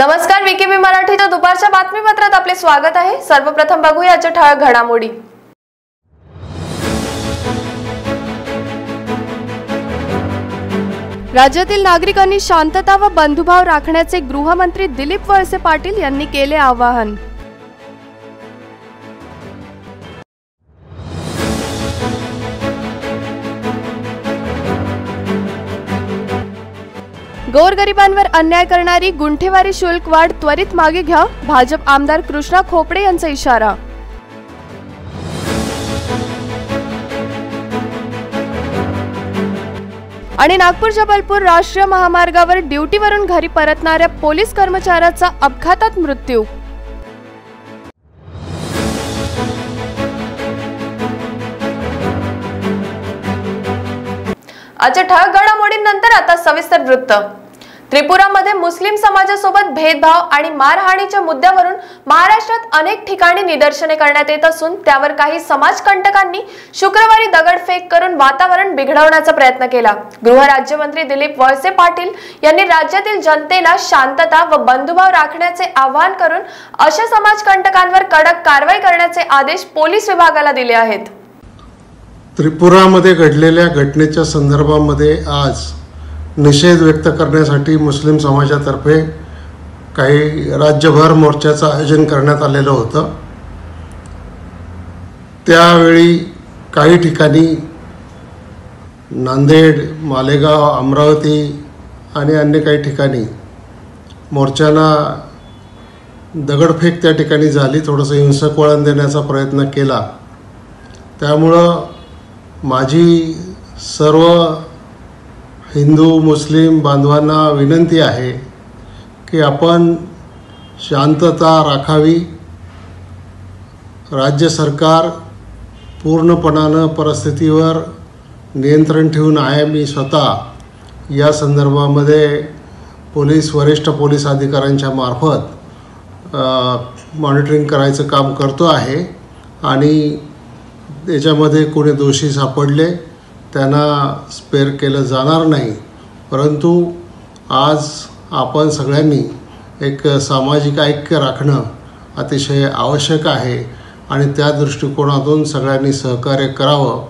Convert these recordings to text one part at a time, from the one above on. नमस्कार वीकेबी मराठीच्या दुपारच्या बातमीपत्रात आपले स्वागत आहे। सर्वप्रथम बघूया आजच्या ठळक घडामोडी। राज्यातील नागरिकांनी शांतता व बंधुभाव राखण्याचे गृहमंत्री दिलीप वळसे पाटील यांनी केले आवाहन। गोरगरिबांवर अन्याय करणारी गुंठेवारी शुल्क वाढ त्वरित मागे घ्या, भाजप आमदार कृष्णा खोपड़े यांचा इशारा। आणि नागपूर जबलपूर राष्ट्रीय महामार्गावर ड्युटीवरून घरी परतणाऱ्या पोलीस कर्मचाऱ्याचा अपघातात मृत्यू। आजच्या ठळक घडामोडीनंतर आता सविस्तर वृत्त। त्रिपुरामध्ये मुस्लिम समाजासोबत भेदभाव आणि मारहाणीच्या मुद्द्यावरून महाराष्ट्रात अनेक ठिकाणी निदर्शने करण्यात येत असून त्यावर काही समाजकंटकांनी शुक्रवारी दगडफेक करून वातावरण बिघडवण्याचा प्रयत्न केला। गृहराज्यमंत्री दिलीप वळसे पाटील यांनी राज्यातील जनतेला शांतता व बंधुभाव राखण्याचे आवाहन करून अशा समाजकंटकांवर कडक कारवाई करण्याचे आदेश पोलीस विभागाला दिले आहेत। त्रिपुरामध्ये घडलेल्या घटनेच्या संदर्भामध्ये आज निषेध व्यक्त करण्यासाठी मुस्लिम समाजातर्फे काही राज्यभर मोर्चाचं आयोजन करण्यात आलेलं होतं। त्यावेळी काही ठिकाणी नांदेड, मालेगाव, अमरावती आणि अन्य काही ठिकाणी मोर्चाला दगडफेक त्या ठिकाणी झाली। थोडंसं हिंसक वळण देण्याचा प्रयत्न केला। त्यामुळं माझी सर्व हिंदू मुस्लिम बांधवांना विनंती आहे की आपण शांतता राखावी। राज्य सरकार पूर्णपणानं परिस्थितीवर नियंत्रण ठेवून आहे। मी स्वतः या संदर्भामध्ये पोलीस वरिष्ठ पोलीस अधिकाऱ्यांच्या मार्फत मॉनिटरिंग करायचं काम करतो आहे आणि याच्यामध्ये कोणी दोषी सापडले त्यांना स्पेअर केलं जाणार नाही। परंतु आज आपण सगळ्यांनी एक सामाजिक ऐक्य राखणं अतिशय आवश्यक आहे आणि त्या दृष्टिकोनातून सगळ्यांनी सहकार्य करावं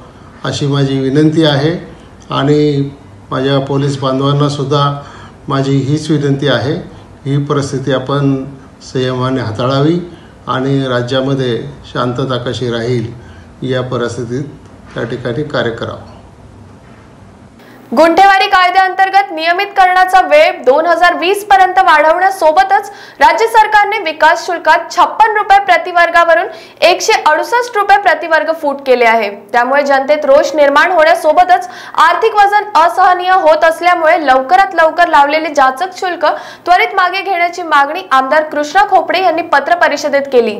अशी माझी विनंती आहे। आणि माझ्या पोलीस बांधवांनासुद्धा माझी हीच विनंती आहे, ही परिस्थिती आपण संयमाने हाताळावी आणि राज्यामध्ये शांतता कशी राहील या परिस्थितीत त्या ठिकाणी कार्य करावं। गुंठेवारी कायद्याअंतर्गत नियमित करण्याचा वेळ 2020 पर्यंत वाढवण्यासोबतच राज्य सरकारने विकास शुल्कात 56 रुपये प्रतिवर्गावरून 168 रुपये प्रतिवर्ग फूट केले आहे। त्यामुळे जनतेत रोष निर्माण होण्यासोबतच आर्थिक वजन असहनीय होत असल्यामुळे लवकरात लवकर लावलेले जाचक शुल्क त्वरित मागे घेण्याची मागणी आमदार कृष्णा खोपड़े यांनी पत्र परिषदेत केली।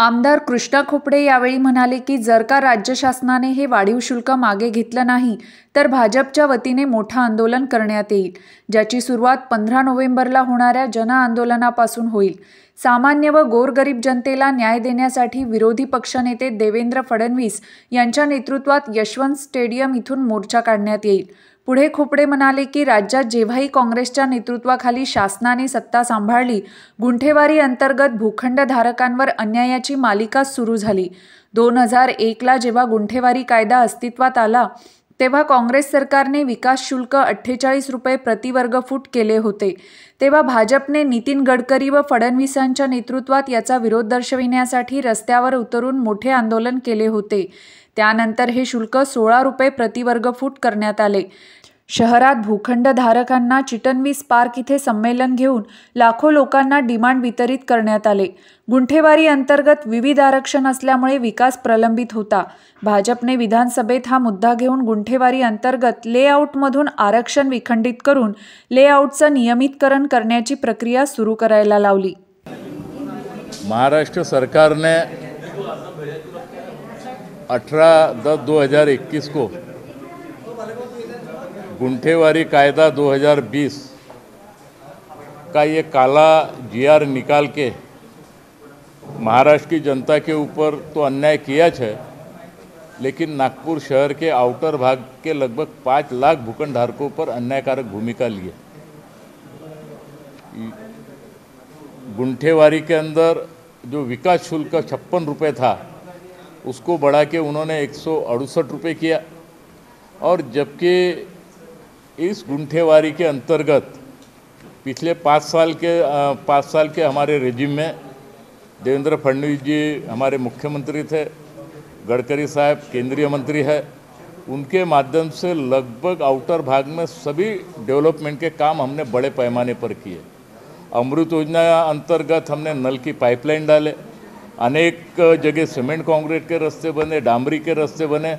आमदार कृष्णा खोपड़े यावेळी म्हणाले की जर का राज्य शासनाने हे वाढीव शुल्क मागे घेतलं नाही तर भाजपच्या वतीने मोठं आंदोलन करण्यात येईल, ज्याची सुरुवात 15 नोव्हेंबरला होणाऱ्या जनआंदोलनापासून होईल। सामान्य व गोरगरीब जनतेला न्याय देण्यासाठी विरोधी पक्षनेते देवेंद्र फडणवीस यांच्या नेतृत्वात यशवंत स्टेडियम इथून मोर्चा काढण्यात येईल। पुढे खोपड़े म्हणाले की राज्यात जेव्हाही काँग्रेसच्या नेतृत्वाखाली शासनाने सत्ता सांभाळली गुंठेवारी अंतर्गत भूखंडधारकांवर अन्यायाची मालिका सुरू झाली। 2001ला जेव्हा गुंठेवारी कायदा अस्तित्वात आला तेव्हा काँग्रेस सरकारने विकास शुल्क 48 रुपये प्रतिवर्गफूट केले होते, तेव्हा भाजपने नितीन गडकरी व फडणवीसांच्या नेतृत्वात याचा विरोध दर्शविण्यासाठी रस्त्यावर उतरून मोठे आंदोलन केले होते। त्यानंतर हे शुल्क 16 रुपये प्रतिवर्गफूट करण्यात आले। शहरात भूखंडधारकांना चिटणवीस पार्क इथे संमेलन घेऊन लाखो लोकांना डिमांड वितरित करण्यात आले। गुंठेवारी अंतर्गत विविध आरक्षण असल्यामुळे विकास प्रलंबित होता। भाजपने विधानसभेत हा मुद्दा घेऊन गुंठेवारी अंतर्गत लेआउटमधून आरक्षण विखंडित करून लेआउटचं नियमितकरण करण्याची प्रक्रिया सुरू करायला लावली। महाराष्ट्र सरकारने 18/10/2021 को गुंठेवारी कायदा 2020 का ये काला GR निकाल के महाराष्ट्र की जनता के ऊपर तो अन्याय किया है, लेकिन नागपुर शहर के आउटर भाग के लगभग 5 लाख भूखंड धारकों पर अन्यायकारक भूमिका लिए। गुंठेवारी के अंदर जो विकास शुल्क 56 रुपये था उसको बढ़ा के उन्होंने 168 रुपये किया, और जबकि इस गुंठेवारी के अंतर्गत पिछले 5 साल के हमारे रेजिम में देवेंद्र फडणवीस जी हमारे मुख्यमंत्री थे, गडकरी साहब केंद्रीय मंत्री है, उनके माध्यम से लगभग आउटर भाग में सभी डेवलपमेंट के काम हमने बड़े पैमाने पर किए। अमृत योजना अंतर्गत हमने नल की पाइपलाइन डाले, अनेक जगह सीमेंट कंक्रीट के रास्ते बने, डामरी के रास्ते बने,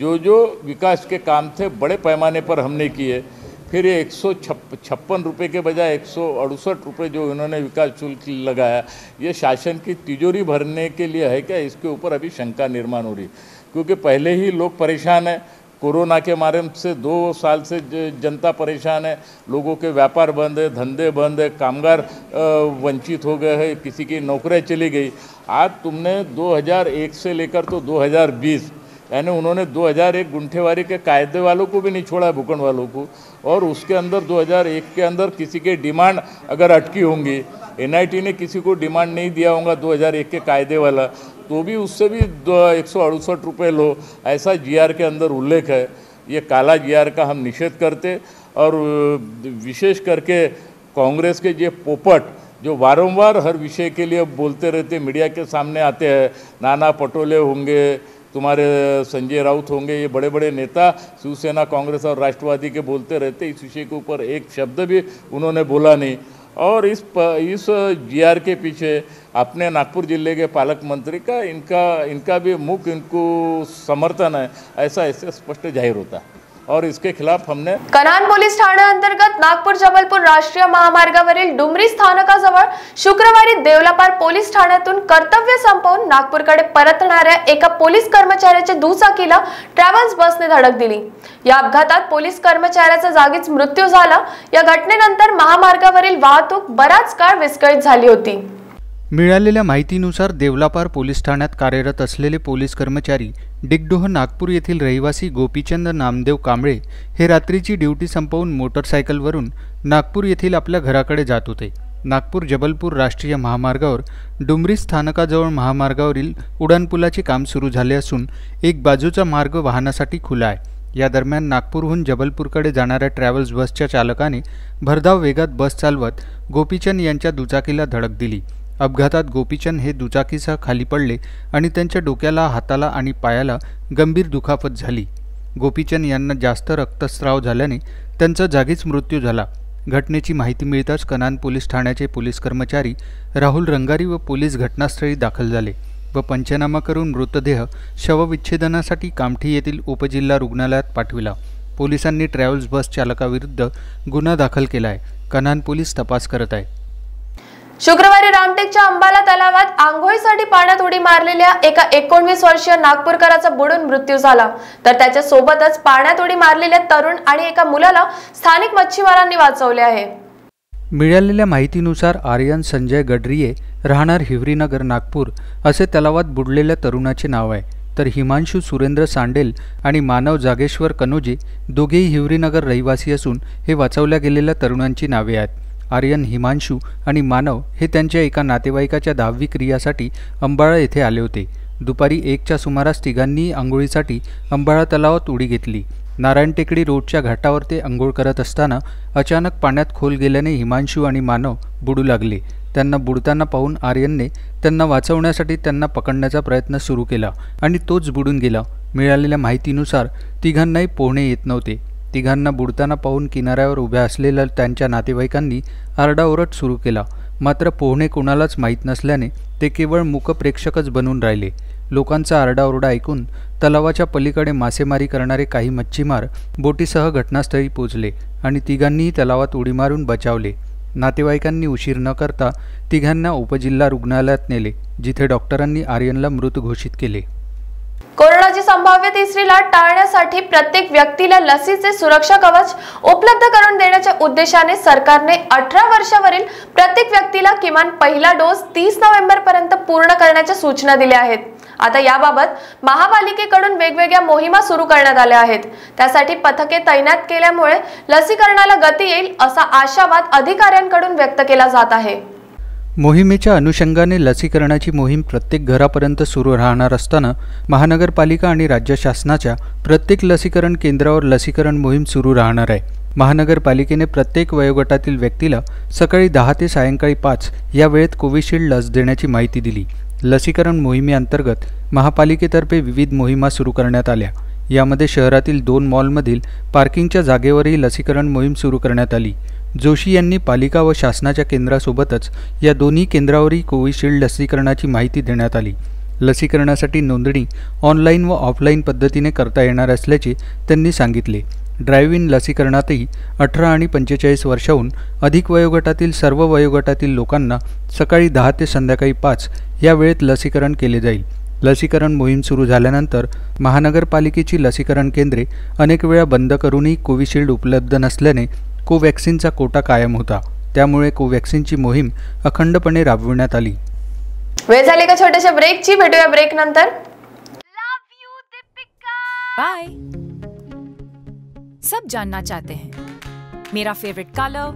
जो जो विकास के काम थे बड़े पैमाने पर हमने किए। फिर ये 156 रुपये के बजाय 168 रुपये जो इन्होंने विकास शुल्क लगाया, ये शासन की तिजोरी भरने के लिए है क्या, इसके ऊपर अभी शंका निर्माण हो रही, क्योंकि पहले ही लोग परेशान हैं। कोरोना के माध्यम से 2 साल से जनता परेशान है, लोगों के व्यापार बंद है, धंधे बंद है, कामगार वंचित हो गए हैं, किसी की नौकरियां चली गई। आज तुमने 2001 से लेकर तो 2020 यानी उन्होंने 2001 गुंठेवारी के कायदे वालों को भी नहीं छोड़ा, भूखंड वालों को, और उसके अंदर 2001 के अंदर किसी के डिमांड अगर अटकी होंगी, NIT ने किसी को डिमांड नहीं दिया होगा 2001 के कायदे वाला, तो भी उससे भी 168 रुपये लो, ऐसा GR के अंदर उल्लेख है। ये काला GR का हम निषेध करते, और विशेष करके कांग्रेस के ये पोपट जो वारंवार हर विषय के लिए बोलते रहते, मीडिया के सामने आते हैं, नाना पटोले होंगे, तुम्हारे संजय राउत होंगे, ये बड़े बड़े नेता शिवसेना, कांग्रेस और राष्ट्रवादी के बोलते रहते, इस विषय के ऊपर एक शब्द भी उन्होंने बोला नहीं। और इस GR के पीछे अपने नागपुर जिले के पालक मंत्री का इनका भी मुख्य इनको समर्थन है, ऐसा इससे स्पष्ट जाहिर होता है। और इसके खिलाफ हमने कनान पोलीस ठाणा अंतर्गत नागपूर जबलपूर राष्ट्रीय महामार्गावरील डुमरी स्थानकाजवळ शुक्रवारी देवलापार पोलीस ठाण्यातून कर्तव्य संपवून नागपूरकडे परतणाऱ्या एका पोलीस कर्मचाऱ्याच्या दुचाकीला ट्रॅव्हल्स बसने धडक दिली। या अपघातात पोलीस कर्मचाऱ्याचा जागीच मृत्यू झाला। या घटनेनंतर महामार्गावरील वाहतूक बराच काळ विस्कळीत झाली होती। मिळालेल्या माहितीनुसार देवलापार पोलीस ठाण्यात कार्यरत असलेले पोलीस कर्मचारी डिगडोह नागपूर येथील रहिवासी गोपीचंद नमदेव कंबे हे रात्रीची ड्यूटी संपवून मोटरसायकलवरून नागपूर येथील आपल्या घराकडे जात होते। नागपूर जबलपूर राष्ट्रीय महामार्गावर डुमरी स्थानकाजवळ महामार्गावरील उड्डाणपुलाचे काम सुरू झाले असून एक बाजूचा मार्ग वाहनासाठी खुला आहे। या दरम्यान नागपूरहून जबलपूरकडे जाणाऱ्या ट्रॅव्हल्स बसच्या चालकाने भरधाव वेगात बस चालवत गोपीचंद यांच्या दुचाकीला धडक दिली। अपघातात गोपीचंद हे दुचाकीसह खाली पडले आणि त्यांच्या डोक्याला, हाताला आणि पायाला गंभीर दुखापत झाली। गोपीचंद यांना जास्त रक्तस्राव झाल्याने त्यांचा जागीच मृत्यू झाला। घटनेची माहिती मिळताच कनान पोलीस ठाण्याचे पोलीस कर्मचारी राहुल रंगारी व पोलीस घटनास्थळी दाखल झाले व पंचनामा करून मृतदेह शवविच्छेदनासाठी कामठी येथील उपजिल्हा रुग्णालयात पाठविला। पोलिसांनी ट्रॅव्हल्स बस चालकाविरुद्ध गुन्हा दाखल केला आहे। कनान पोलीस तपास करत आहे। शुक्रवारी रामटेकच्या अंबाला तलावात आंघोळीसाठी पाण्यात उडी मारलेल्या एका 19 वर्षीय नागपूरकराचा बुडून मृत्यू झाला, तर त्याच्या सोबतच पाण्यात उडी मारलेल्या तरुण आणि एका मुलाला स्थानिक मच्छीमारांनी वाचवले आहे। मिळालेल्या माहितीनुसार आर्यन संजय गडरीये राहणार हिवरीनगर नागपूर असे तलावात बुडलेल्या तरुणाचे नाव आहे, तर हिमांशु सुरेंद्र सांडेल आणि मानव जागेश्वर कनोजी दोघेही हिवरीनगर रहिवासी असून हे वाचवल्या गेलेल्या तरुणांची नावे आहेत। आर्यन, हिमांशु आणि मानव हे त्यांच्या एका नातेवाईकाच्या दहावी क्रियासाठी अंबाळा येथे आले होते। दुपारी 1च्या सुमारास तिघांनी आंघोळीसाठी अंबाळा तलावात उडी घेतली। नारायण टेकडी रोडच्या घाटावर ते आंघोळ करत असताना अचानक पाण्यात खोल गेल्याने हिमांशु आणि मानव बुडू लागले। त्यांना बुडताना पाहून आर्यनने त्यांना वाचवण्यासाठी त्यांना पकडण्याचा प्रयत्न सुरू केला आणि तोच बुडून गेला। मिळालेल्या माहितीनुसार तिघांनाही पोहणे येत नव्हते। तिघांना बुडताना पाहून किनाऱ्यावर उभ्या असलेल्या त्यांच्या नातेवाईकांनी आरडाओरड सुरू केला, मात्र पोहणे कोणालाच माहीत नसल्याने ते केवळ मुकप्रेक्षकच बनून राहिले। लोकांचा आरडाओरडा ऐकून तलावाच्या पलीकडे मासेमारी करणारे काही मच्छीमार बोटीसह घटनास्थळी पोहोचले आणि तिघांनीही तलावात उडी मारून बचावले। नातेवाईकांनी उशीर न करता तिघांना उपजिल्हा रुग्णालयात नेले, जिथे डॉक्टरांनी आर्यनला मृत घोषित केले। कोरोनाची संभाव्य तिसरी लाट टाळण्यासाठी प्रत्येक व्यक्तीला लसीचे सुरक्षा कवच उपलब्ध करून देण्याच्या उद्देशाने सरकारने 18 वर्षावरील प्रत्येक व्यक्तीला किमान पहिला डोस 30 नोव्हेंबर पर्यंत पूर्ण करण्याच्या सूचना दिल्या आहेत। आता याबाबत महापालिकेकडून वेगवेगळ्या मोहिमा सुरू करण्यात आल्या आहेत। त्यासाठी पथके तैनात केल्यामुळे लसीकरणाला गती येईल असा आशावाद अधिकाऱ्यांकडून व्यक्त केला जात आहे। मोहिमेच्या अनुषंगाने लसीकरणाची मोहीम प्रत्येक घरापर्यंत सुरू राहणार असताना महानगरपालिका आणि राज्य शासनाच्या प्रत्येक लसीकरण केंद्रावर लसीकरण मोहीम सुरू राहणार आहे। महानगरपालिकेने प्रत्येक वयोगटातील व्यक्तीला सकाळी 10 ते सायंकाळी 5 या वेळेत कोविशिल्ड लस देण्याची माहिती दिली। लसीकरण मोहिमेअंतर्गत महापालिकेतर्फे विविध मोहिमा सुरू करण्यात आल्या। यामध्ये शहरातील 2 मॉलमधील पार्किंगच्या जागेवरही लसीकरण मोहीम सुरू करण्यात आली। जोशी यांनी पालिका व शासनाच्या केंद्रासोबतच या दोन्ही केंद्रावरही कोविशिल्ड लसीकरणाची माहिती देण्यात आली। लसीकरणासाठी नोंदणी ऑनलाईन व ऑफलाईन पद्धतीने करता येणार असल्याचे त्यांनी सांगितले। ड्राइव इन लसीकरणातही 18 आणि 45 वर्षाहून अधिक वयोगटातील सर्व वयोगटातील लोकांना सकाळी 10 ते संध्याकाळी 5 या वेळेत लसीकरण केले जाईल। लसीकरण मोहीम सुरू झाल्यानंतर महानगरपालिकेची लसीकरण केंद्रे अनेक वेळा बंद करूनही कोविशिल्ड उपलब्ध नसल्याने कोवॅक्सिनचा कोटा कायम होता, त्यामुळे कोवॅक्सिनची मोहीम अखंडपणे राबविण्यात आली। वेळ झाली का छोट्याशा ब्रेकची, भेटूया ब्रेक नंतर। बाय। सब जानना चाहते हैं मेरा फेवरेट कलर,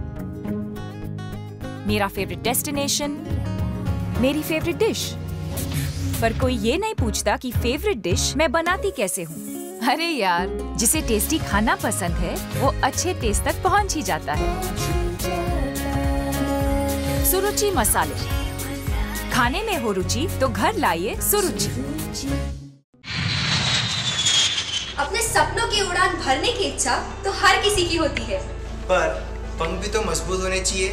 मेरा फेवरेट डेस्टिनेशन, मेरी फेवरेट डिश, पर कोई ये नहीं पूछता कि फेवरेट डिश मैं बनाती कैसे हूँ। अरे यार, जिसे टेस्टी खाना पसंद है वो अच्छे टेस्ट तक पहुंच ही जाता है। सुरुचि मसाले, खाने में हो रुचि तो घर लाइए सुरुचि। अपने सपनों की उड़ान भरने की इच्छा तो हर किसी की होती है, पर पंख भी तो मजबूत होने चाहिए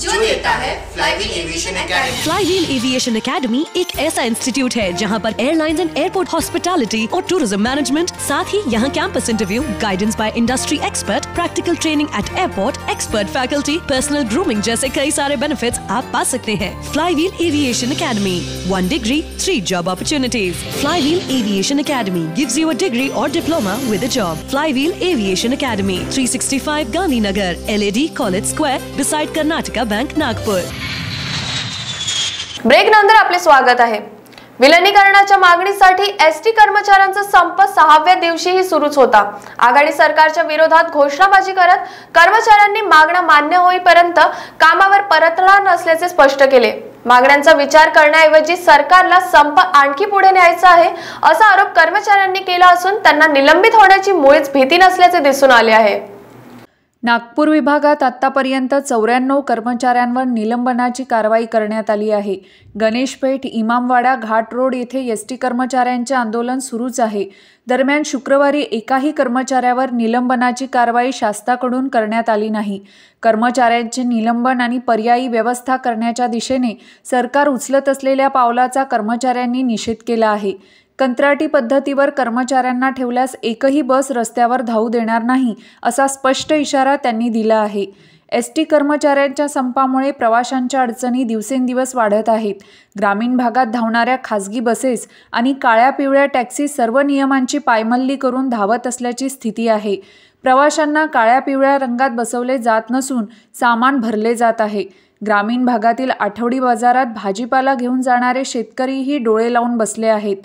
जो देता है Flywheel Aviation Academy. Flywheel Aviation Academy एक ऐसा इंस्टीट्यूट है जहां पर एयरलाइंस एंड एयरपोर्ट हॉस्पिटैलिटी और टूरिज्म मैनेजमेंट, साथ ही यहां campus interview, guidance by industry expert, practical training at airport, expert faculty, personal grooming जैसे कई सारे बेनिफिट्स आप पा सकते हैं। Flywheel Aviation Academy, 1 degree, 3 job opportunities. Flywheel Aviation Academy gives you a degree और diploma with a job. Flywheel Aviation academy, 365 Gandhinagar, LAD college square, beside Karnataka bank, Nagpur. Break नंतर आपले स्वागत आहे। विलनीकरणाच्या मागणीसाठी एसटी कर्मचाऱ्यांचा संप 6व्या दिवशीही सुरूच होता। आघाडी सरकारच्या विरोधात घोषणाबाजी करत कर्मचाऱ्यांनी मागण्या मान्य होईपर्यंत कामावर परतणार नसल्याचे स्पष्ट केले। मागण्यांचा विचार करण्याऐवजी सरकारला संप आणखी पुढे न्यायचा आहे असा आरोप कर्मचाऱ्यांनी केला असून त्यांना निलंबित होण्याची मुळीच भीती नसल्याचे दिसून आले आहे। नागपूर विभागात आतापर्यंत 94 कर्मचाऱ्यांवर निलंबनाची कारवाई करण्यात आली आहे। गणेशपेठ, इमामवाडा, घाट रोड येथे एसटी कर्मचाऱ्यांचे आंदोलन सुरूच आहे। दरम्यान शुक्रवारी एकाही कर्मचाऱ्यावर निलंबनाची कारवाई शासनाकडून करण्यात आली नाही। कर्मचाऱ्यांचे निलंबन आणि पर्यायी व्यवस्था करण्याच्या दिशेने सरकार उचलत असलेल्या पावलाचा कर्मचाऱ्यांनी निषेध केला आहे। कंत्राटी पद्धतीवर कर्मचाऱ्यांना ठेवल्यास एकही बस रस्त्यावर धावू देणार नाही असा स्पष्ट इशारा त्यांनी दिला आहे। एसटी कर्मचाऱ्यांच्या संपामुळे प्रवाशांच्या अडचणी दिवसेंदिवस वाढत आहेत। ग्रामीण भागात धावणाऱ्या खासगी बसेस आणि काळ्या पिवळ्या टॅक्सी सर्व नियमांची पायमल्ली करून धावत असल्याची स्थिती आहे। प्रवाशांना काळ्या पिवळ्या रंगात बसवले जात नसून सामान भरले जात आहे। ग्रामीण भागातील आठवडी बाजारात भाजीपाला घेऊन जाणारे शेतकरीही डोळे लावून बसले आहेत।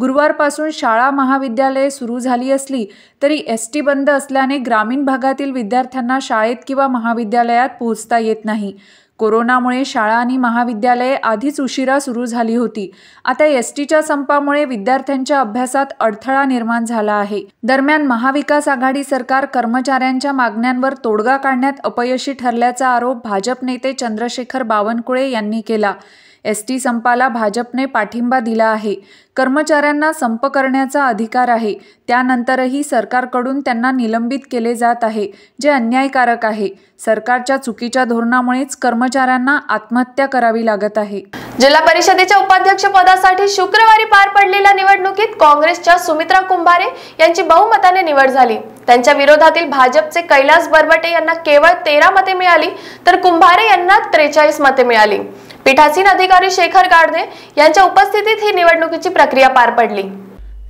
गुरुवारपासून शाळा महाविद्यालये सुरू झाली असली तरी एसटी बंद असल्याने ग्रामीण भागातील विद्यार्थ्यांना शाळेत किंवा महाविद्यालयात पोहोचता येत नाही। कोरोनामुळे शाळा आणि महाविद्यालये आधीच उशिरा सुरू झाली होती, आता एसटीच्या संपामुळे विद्यार्थ्यांच्या अभ्यासात अडथळा निर्माण झाला आहे। दरम्यान महाविकास आघाडी सरकार कर्मचाऱ्यांच्या मागण्यांवर तोडगा काढण्यात अपयशी ठरल्याचा आरोप भाजप नेते चंद्रशेखर बावनकुळे यांनी केला। एसटी संपाला भाजपने पाठिंबा दिला आहे। कर्मचाऱ्यांना संप करण्याचा अधिकार आहे, त्यानंतरही सरकारकडून त्यांना निलंबित केले जात आहे, जे अन्यायकारक आहे। सरकारच्या चुकीच्या धोरणामुळेच कर्मचाऱ्यांना आत्महत्या करावी लागत आहे। जिल्हा परिषदेच्या उपाध्यक्ष पदासाठी शुक्रवारी पार पडलेल्या निवडणुकीत काँग्रेसच्या सुमित्रा कुंभारे यांची बहुमताने निवड झाली। त्यांच्या विरोधातील भाजपचे कैलाश बरबटे यांना केवळ 13 मते मिळाली, तर कुंभारे यांना 43 मते मिळाली। पीठासीन अधिकारी शेखर गाडदे यांच्या उपस्थितीत ही निवडणुकीची प्रक्रिया पार पडली।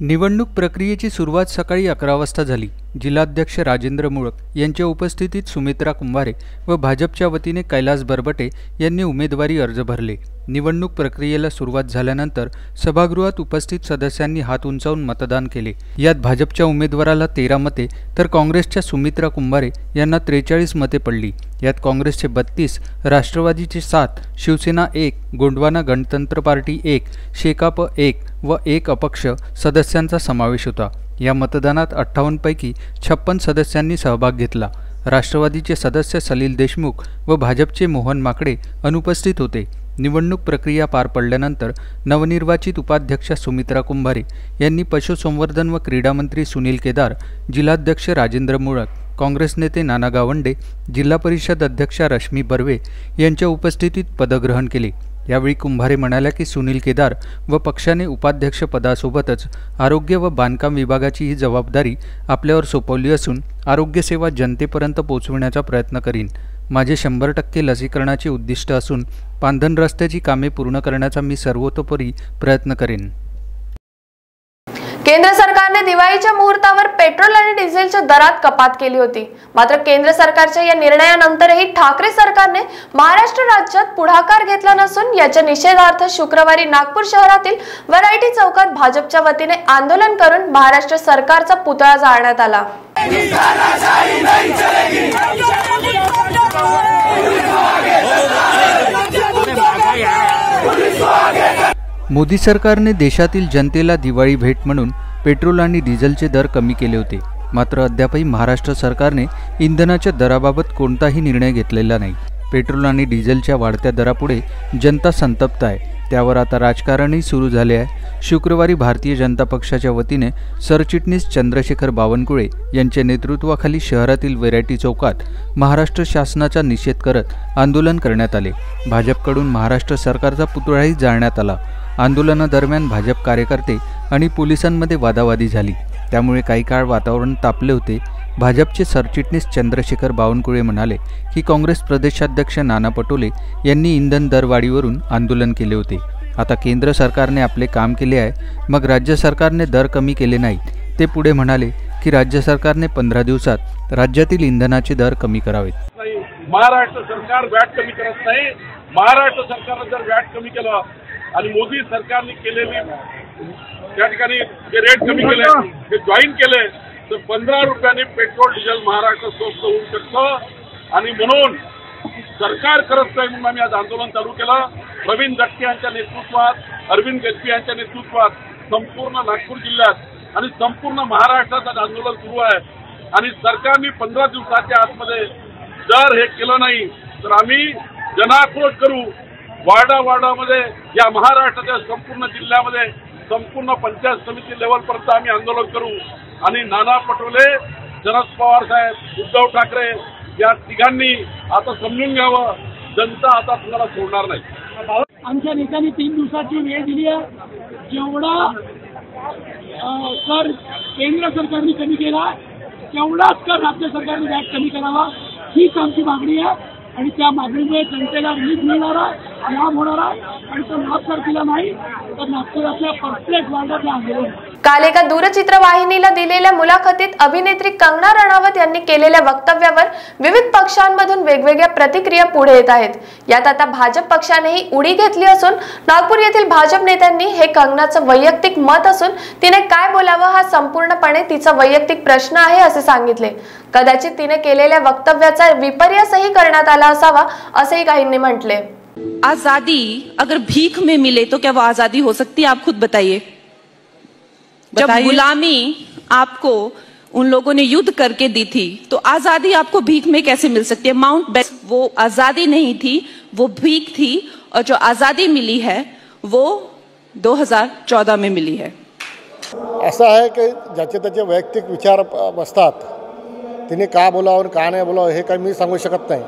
निवडणूक प्रक्रियेची सुरुवात सकाळी 11 वाजता झाली। जिल्हाध्यक्ष राजेंद्र मुळोत यांच्या उपस्थितीत सुमित्रा कुंभारे व भाजपच्या वतीने कैलाश बरबटे यांनी उमेदवारी अर्ज भरले। निवडणूक प्रक्रियेला सुरुवात झाल्यानंतर सभागृहात उपस्थित सदस्यांनी हात उंचावून मतदान केले। यात भाजपच्या उमेदवाराला 13 मते तर काँग्रेसच्या सुमित्रा कुंभारे यांना 43 मते पडली। यात काँग्रेसचे 32, राष्ट्रवादीचे 7, शिवसेना 1, गोंडवाना गणतंत्र पार्टी 1, शेकाप 1 व 1 अपक्ष सदस्यांचा समावेश होता। या मतदानात 58 पैकी 56 सदस्यांनी सहभाग घेतला। राष्ट्रवादीचे सदस्य सलील देशमुख व भाजपचे मोहन माकडे अनुपस्थित होते। निवडणूक प्रक्रिया पार पडल्यानंतर नवनिर्वाचित उपाध्यक्ष सुमित्रा कुंभारे यांनी पशुसंवर्धन व क्रीडा मंत्री सुनील केदार, जिल्हाध्यक्ष राजेंद्र मुळोत, काँग्रेस नेते नाना गावंडे, जिल्हा परिषद अध्यक्ष रश्मी बर्वे यांच्या उपस्थितीत पदग्रहण केले। यावेळी कुंभारे म्हणाल्या की सुनील केदार व पक्षाने उपाध्यक्ष पदासोबतच आरोग्य व बांधकाम विभागाची ही जबाबदारी आपल्यावर सोपवली असून आरोग्यसेवा जनतेपर्यंत पोहोचविण्याचा प्रयत्न करीन। माझे 100% लसीकरणाचे उद्दिष्ट असून पांधन रस्त्याची कामे पूर्ण करण्याचा मी सर्वतोपरी प्रयत्न करेन। केंद्र सरकारने दिवाळीच्या मुहूर्तावर पेट्रोल आणि डिझेलच्या दरात कपात केली होती। मात्र केंद्र सरकारच्या या निर्णयानंतरही ठाकरे सरकारने महाराष्ट्र राज्यात पुढाकार घेतला नसून याच्या निषेधार्थ शुक्रवारी नागपूर शहरातील व्हरायटी चौकात भाजपच्या वतीने आंदोलन करून महाराष्ट्र सरकारचा पुतळा जाळण्यात आला। मोदी सरकारने देशातील जनतेला दिवाळी भेट म्हणून पेट्रोल आणि डिझेलचे दर कमी केले होते। मात्र अद्यापही महाराष्ट्र सरकारने इंधनाच्या दराबाबत कोणताही निर्णय घेतलेला नाही। पेट्रोल आणि डिझेलच्या वाढत्या दरापुढे जनता संतप्त आहे। त्यावर आता राजकारणही सुरू झाले आहे। शुक्रवारी भारतीय जनता पक्षाच्या वतीने सरचिटणीस चंद्रशेखर बावनकुळे यांच्या नेतृत्वाखाली शहरातील व्हरायटी चौकात महाराष्ट्र शासनाचा निषेध करत आंदोलन करण्यात आले। भाजपकडून महाराष्ट्र सरकारचा पुतळाही जाळण्यात आला। आंदोलनादरम्यान भाजप कार्यकर्ते आणि पोलिसांमध्ये वादावादी झाली, त्यामुळे काही काळ वातावरण तापले होते। भाजपचे सरचिटणीस चंद्रशेखर बावनकुळे म्हणाले की काँग्रेस प्रदेशाध्यक्ष नाना पटोले यांनी इंधन दरवाढीवरून आंदोलन केले होते। आता केंद्र सरकारने आपले काम केले आहे, मग राज्य सरकारने दर कमी केले नाहीत। ते पुढे म्हणाले की राज्य सरकारने 15 दिवसात राज्यातील इंधनाचे दर कमी करावेत। महाराष्ट्र सरकार व्याट कमी करत नाही। महाराष्ट्र सरकारने जर व्याट कमी केला आणि मोदी सरकारने केलेली त्या ठिकाणी जे रेट कमी केले ते जॉईन केले तर 15 रुपयाने पेट्रोल डिझेल महाराष्ट्र स्वस्त होऊ शकतं आणि म्हणून सरकार करत नाही म्हणून आम्ही आज आंदोलन चालू केलं। प्रवीण दटके यांच्या नेतृत्वात, अरविंद गजबी यांच्या नेतृत्वात संपूर्ण नागपूर जिल्ह्यात आणि संपूर्ण महाराष्ट्रात आंदोलन सुरू आहे आणि सरकारने 15 दिवसाच्या आतमध्ये जर हे केलं नाही तर आम्ही जनाक्रोश करू। वाडा वाडामध्ये या महाराष्ट्राच्या संपूर्ण जिल्ह्यामध्ये संपूर्ण पंचायत समिती लेवलपर्यंत आम्ही आंदोलन करू आणि नाना पटोले, शरद पवार साहेब, उद्धव ठाकरे या तिघांनी आता समजून घ्यावं, जनता आता तुम्हाला सोडणार नाही। आमच्या नेत्यांनी 3 दिवसाची वेळ दिली आहे। जेवढा कर केंद्र सरकारने कमी केला तेवढाच कर राज्य सरकारने व्याज कमी करावा, हीच आमची मागणी आहे आणि त्या मागणीमुळे जनतेला रिलीफ मिळणार आहे, लाभ होणार आहे आणि तो लाभ जर दिला नाही तर नागपुरातल्या प्रत्येक वार्डातला आंदोलन। काल एका दूरचित्रवाहिनीला दिलेल्या मुलाखतीत अभिनेत्री कंगना राणावत यांनी केलेल्या वक्तव्यावर विविध पक्षांमधून वेगवेगळ्या प्रतिक्रिया पुढे येत आहेत। यात आता भाजप पक्षानेही उडी घेतली असून नागपूर येथील भाजप नेत्यांनी हे कंगनाचं वैयक्तिक मत असून तिने काय बोलावं हा संपूर्णपणे तिचा वैयक्तिक प्रश्न आहे असे सांगितले। कदाचित तिने केलेल्या वक्तव्याचा विपर्यासही करण्यात आला असावा असेही काहींनी म्हटले। आजादी अगर भीख में मिले तो क्या वो आजादी हो सकती है? आप खुद बताइए। जब गुलामी आपको उन लोगों ने युद्ध करके दी थी तो आजादी आपको भीख में कैसे मिल सकती है? माउंट बेटन वो आजादी नहीं थी, वो भीख थी और जो आजादी मिली है वो 2014 में मिली है। ऐसा है कि ज्याचे त्याचे वैयक्तिक विचार बसतात, तिने का बोलावं आणि का नाही बोलावं हे काही मी सांगू शकत नाही।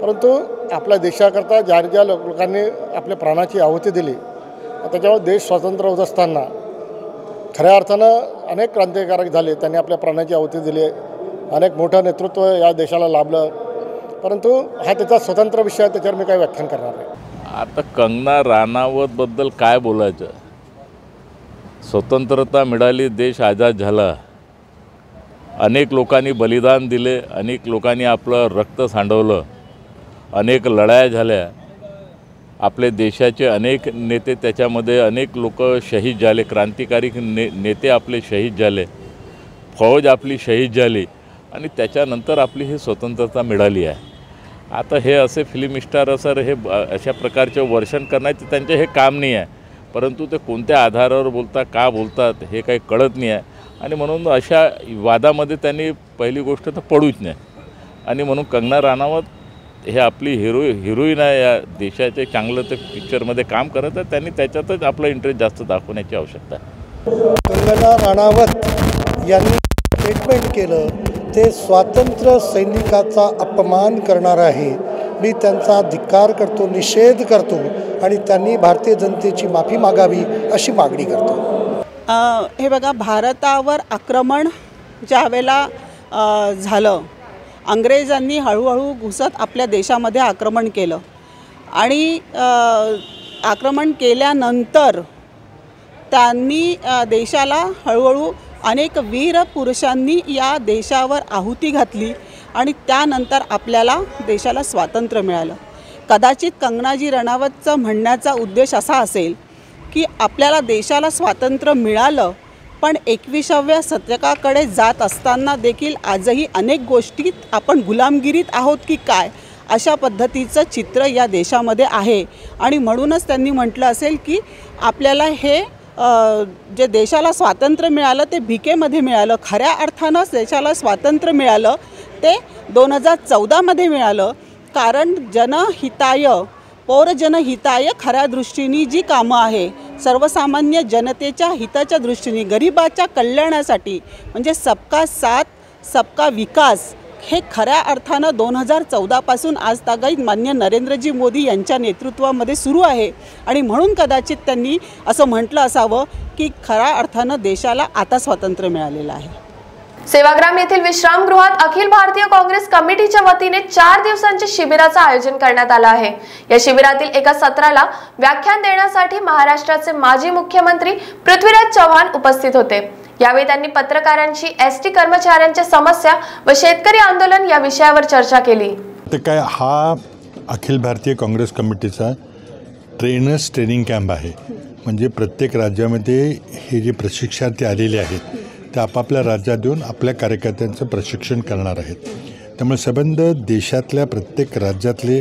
परंतु आपल्या देशाकरता ज्या ज्या लोकांनी आपल्या प्राणाची आहुती दिली त्याच्यावर देश स्वतंत्र होत असताना खऱ्या अर्थानं अनेक क्रांतिकारक झाले, त्यांनी आपल्या प्राणाची आहुती दिली, अनेक मोठं नेतृत्व या देशाला लाभलं। परंतु हा त्याचा स्वतंत्र विषय आहे, त्याच्यावर मी काही व्याख्यान करणार नाही। आता कंगना राणावतबद्दल काय बोलायचं? स्वतंत्रता मिळाली, देश आझाद झाला, अनेक लोकांनी बलिदान दिले, अनेक लोकांनी आपलं रक्त सांडवलं, अनेक लढाया झाल्या, आपले देशाचे अनेक नेते त्याच्यामध्ये अनेक लोक शहीद झाले, क्रांतिकारी नेते आपले शहीद झाले, फौज आपली शहीद झाली आणि त्याच्यानंतर आपली ही स्वतंत्रता मिळाली आहे। आता हे असे फिल्म स्टार सर हे अशा प्रकारचे वर्षण करण्याचे त्यांचे हे काम नाही आहे, परंतु ते कोणत्या आधारावर बोलतात, का बोलतात हे काही कळत नाही आहे आणि म्हणून अशा वादामध्ये त्यांनी पहिली गोष्ट तर पडूच नाही आणि म्हणून कंगना राणावत हे आपली हिरोईन आहे, या देशाचे चांगलं ते पिक्चरमध्ये काम करत आहे, त्यांनी त्याच्यातच आपला इंटरेस्ट जास्त दाखवण्याची आवश्यकता आहे। कंगना राणावत यांनी स्टेटमेंट केलं ते स्वातंत्र्य सैनिकाचा अपमान करणार आहे, मी त्यांचा धिक्कार करतो, निषेध करतो आणि त्यांनी भारतीय जनतेची माफी मागावी अशी मागणी करतो। हे बघा, भारतावर आक्रमण ज्या वेळेला झालं, अंग्रेजांनी हळूहळू घुसत आपल्या देशामध्ये आक्रमण केलं आणि आक्रमण केल्यानंतर त्यांनी देशाला हळूहळू अनेक वीर पुरुषांनी या देशावर आहुती घातली आणि त्यानंतर आपल्याला देशाला स्वातंत्र्य मिळालं। कदाचित कंगनाजी राणावतचं म्हणण्याचा उद्देश असा असेल की आपल्याला देशाला स्वातंत्र्य मिळालं पण 21व्या शतकाकडे जात असताना देखील आजही अनेक गोष्टीत आपण गुलामगिरीत आहोत की काय, अशा पद्धतीचं चित्र या देशामध्ये आहे आणि म्हणूनच त्यांनी म्हटलं असेल की आपल्याला हे जे देशाला स्वातंत्र्य मिळालं ते भिकेमध्ये मिळालं, खऱ्या अर्थानंच देशाला स्वातंत्र्य मिळालं ते 2014मध्ये मिळालं, कारण जनहिताय पौरजनहिताय खऱ्या दृष्टीने जी कामं आहे सर्वसामान्य जनतेच्या हिताच्या दृष्टीने गरिबाच्या कल्याणासाठी म्हणजे सबका साथ सबका विकास हे खऱ्या अर्थानं 2014पासून आज तागायत मान्य नरेंद्रजी मोदी यांच्या नेतृत्वामध्ये सुरू आहे आणि म्हणून कदाचित त्यांनी असं म्हटलं असावं की खऱ्या अर्थानं देशाला आता स्वातंत्र्य मिळालेलं आहे। सेवाग्राम येथील विश्रामगृहात अखिल भारतीय काँग्रेस कमिटीच्या वतीने 4 दिवसांच्या शिबिराचं आयोजन करण्यात आलं आहे। या शिबिरातील एका सत्राला व्याख्यान देण्यासाठी महाराष्ट्राचे माजी मुख्यमंत्री पृथ्वीराज चव्हाण उपस्थित होते। यावेळी त्यांनी पत्रकारांशी एसटी कर्मचाऱ्यांच्या समस्या व शेतकरी आंदोलन या विषयावर चर्चा केली। ते काय हा अखिल भारतीय काँग्रेस कमिटीचा ट्रेनर्स ट्रेनिंग कॅम्प आहे, म्हणजे प्रत्येक राज्यामध्ये हे जे प्रशिक्षणार्थी आलेले आहेत ते आपापल्या राज्यात देऊन आपल्या कार्यकर्त्यांचं प्रशिक्षण करणार आहेत। त्यामुळे संबंध देशातल्या प्रत्येक राज्यातले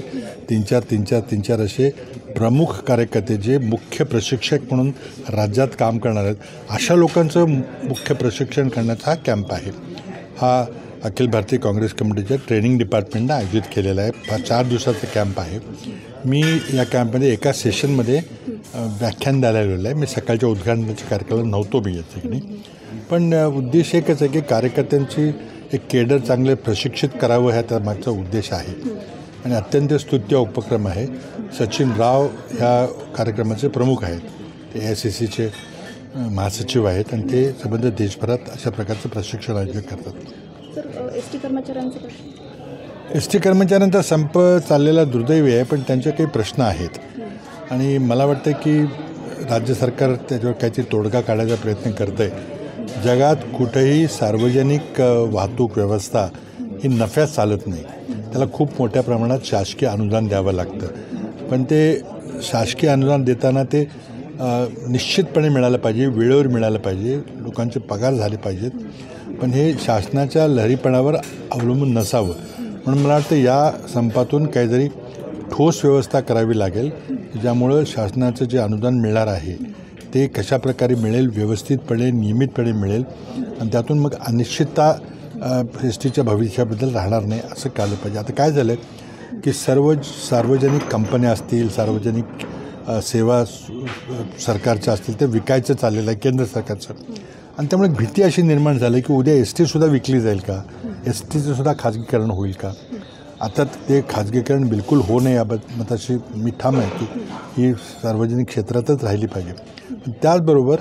3-4 असे प्रमुख कार्यकर्ते जे मुख्य प्रशिक्षक म्हणून राज्यात काम करणार आहेत अशा लोकांचं मुख्य प्रशिक्षण करण्याचा हा कॅम्प आहे। हा अखिल भारतीय काँग्रेस कमिटीच्या ट्रेनिंग डिपार्टमेंटनं आयोजित केलेला आहे। हा 4 दिवसाचा कॅम्प आहे। मी या कॅम्पमध्ये एका सेशनमध्ये व्याख्यान द्यायला आलेलं आहे। मी सकाळच्या उद्घाटनाच्या कार्यक्रमाला नव्हतो, मी या ठिकाणी, पण उद्देश एकच आहे की कार्यकर्त्यांची एक केडर चांगले प्रशिक्षित करावं ह्या मागचा उद्देश आहे आणि अत्यंत स्तुत्य उपक्रम आहे। सचिन राव ह्या कार्यक्रमाचे प्रमुख आहेत, ते AICCचे महासचिव आहेत आणि ते संबंध देशभरात अशा प्रकारचं प्रशिक्षण आयोजित करतात। एस टी कर्मचाऱ्यांचा संप चाललेला दुर्दैवी आहे, पण त्यांचे काही प्रश्न आहेत आणि मला वाटतं की राज्य सरकार त्याच्यावर काहीतरी तोडगा काढायचा प्रयत्न करतं आहे। जगात कुठेही सार्वजनिक वाहतूक व्यवस्था ही नफ्यात चालत नाही, त्याला खूप मोठ्या प्रमाणात शासकीय अनुदान द्यावं लागतं, पण ते शासकीय अनुदान देताना ते निश्चितपणे मिळालं पाहिजे, वेळेवर मिळालं पाहिजे, लोकांचे पगार झाले पाहिजेत, पण हे शासनाच्या लहरीपणावर अवलंबून नसावं। म्हणून मला वाटतं या संपातून काहीतरी ठोस व्यवस्था करावी लागेल ज्यामुळं शासनाचं जे अनुदान मिळणार आहे ते कशा प्रकारे मिळेल, व्यवस्थितपणे नियमितपणे मिळेल आणि त्यातून मग अनिश्चितता एसटीच्या भविष्याबद्दल राहणार नाही असं कळलं पाहिजे। आता काय झालं की सर्व सार्वजनिक कंपन्या असतील, सार्वजनिक सेवा सरकारच्या असतील ते विकायचं चाललेलं आहे केंद्र सरकारचं आणि त्यामुळे भीती अशी निर्माण झाली की उद्या STसुद्धा विकली जाईल का, STचंसुद्धा खाजगीकरण होईल का। आता ते खाजगीकरण बिलकुल होऊ नये याबद्दल मताशी मी ठाम आहे की ही सार्वजनिक क्षेत्रातच राहिली पाहिजे, पण त्याचबरोबर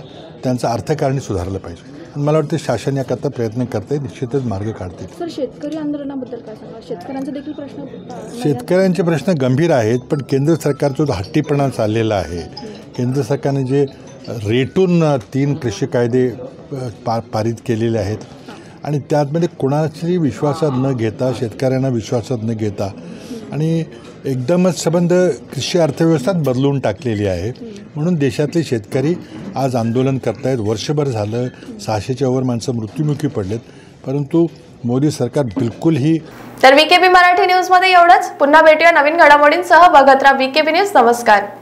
त्यांचं अर्थकारणी सुधारलं पाहिजे आणि मला वाटतं शासन याकरता प्रयत्न करते, निश्चितच मार्ग काढते। सर, शेतकरी आंदोलनाबद्दल काय सांगा? शेतकऱ्यांचे देखील प्रश्न, शेतकऱ्यांचे प्रश्न गंभीर आहेत, पण केंद्र सरकारचा जो हट्टीपणा चाललेला आहे, केंद्र सरकारने जे रेटून 3 कृषी कायदे पारित केलेले आहेत आणि त्यामध्ये कोणाची विश्वासात न घेता शेतकऱ्यांना विश्वासात न घेता आणि एकदमच संबंध कृषी अर्थव्यवस्था बदलून टाकलेली आहे। म्हणून देशातले शेतकरी आज आंदोलन करतायत। वर्षभर झालं 600च्या वर माणसं मृत्युमुखी पडलेत, परंतु मोदी सरकार बिल्कुल ही। तर वीकेबी मराठी न्यूज मध्ये एवढंच। पुन्हा भेटूया नवीन घडामोडींसह। बघत रहा वीकेबी न्यूज। नमस्कार।